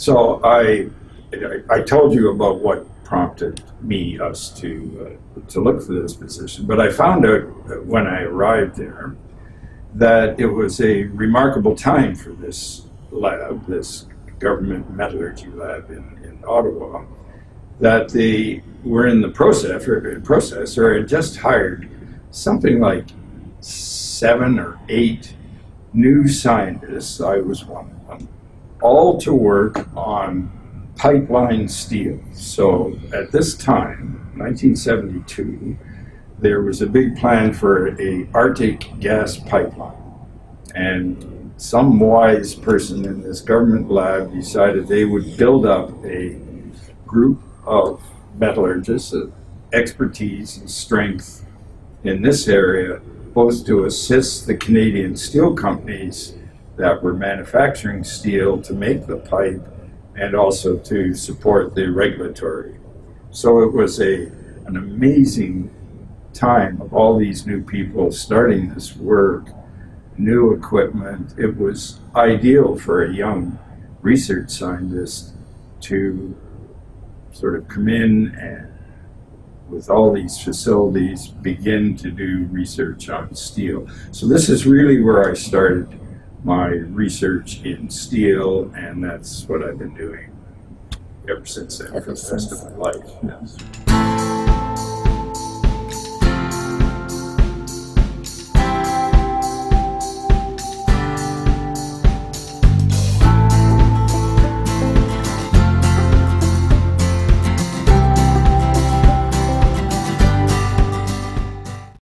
So I told you about what prompted us to look for this position, but I found out when I arrived there that it was a remarkable time for this lab, this government metallurgy lab in Ottawa, that they were in the process or had just hired something like 7 or 8 new scientists, I was one of them, all to work on pipeline steel. So at this time, 1972, there was a big plan for a Arctic gas pipeline. And some wise person in this government lab decided they would build up a group of metallurgists of expertise and strength in this area, both to assist the Canadian steel companies that were manufacturing steel to make the pipe and also to support the regulatory. So it was an amazing time of all these new people starting this work, new equipment. It was ideal for a young research scientist to sort of come in and, with all these facilities, begin to do research on steel. So this is really where I started my research in steel, and that's what I've been doing ever since then for the rest of my life. Yes.